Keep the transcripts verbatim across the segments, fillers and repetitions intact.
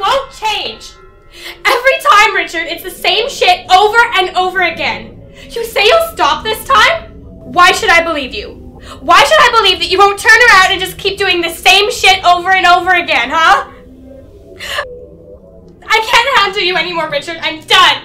won't change. Every time, Richard, it's the same shit over and over again. You say you'll stop this time? Why should I believe you? Why should I believe that you won't turn around and just keep doing the same shit over and over again, huh? I can't handle you anymore, Richard. I'm done.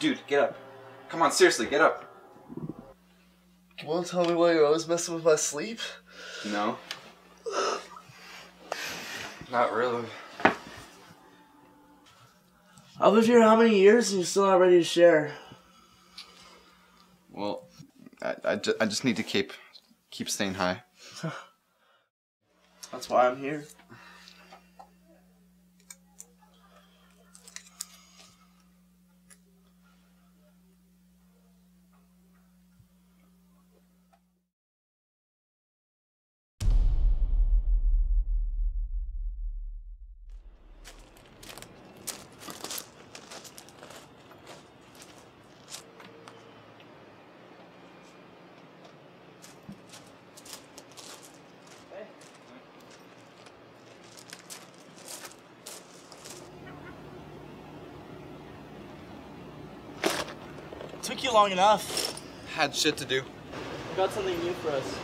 Dude, get up. Come on, seriously, get up. Well, tell me why you're always messing with my sleep? No. Not really. I've lived here how many years and you're still not ready to share? Well, I, I, ju I just need to keep, keep staying high. That's why I'm here. Took you long enough. Had shit to do. Got something new for us.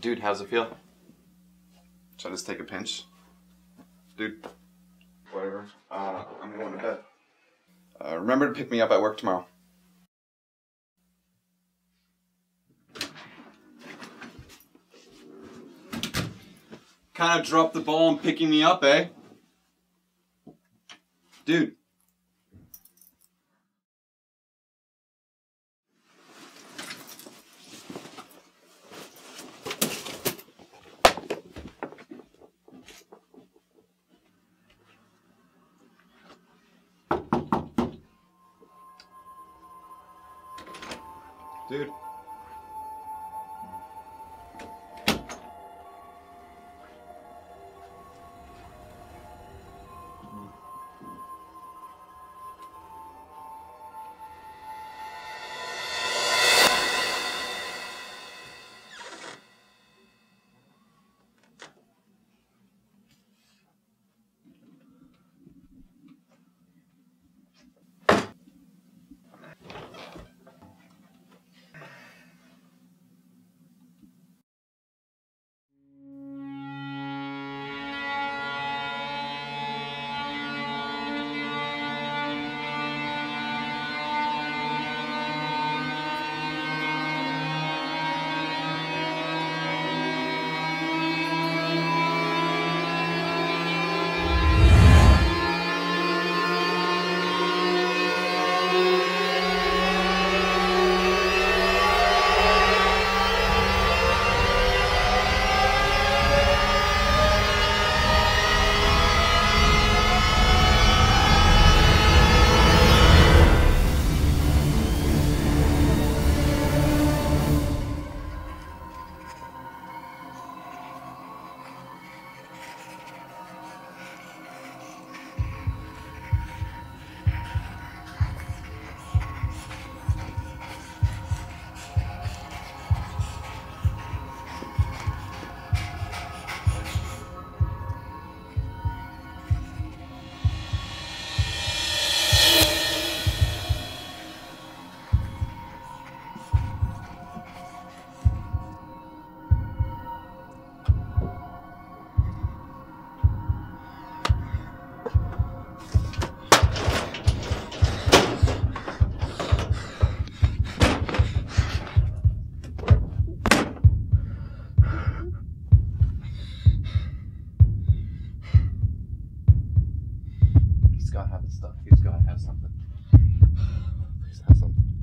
Dude, how's it feel? Should I just take a pinch? Dude, whatever. Uh, I'm going to bed. Uh, remember to pick me up at work tomorrow. Kind of dropped the ball on picking me up, eh? Dude. Dude. have the stuff. He's got to have something. Please have something.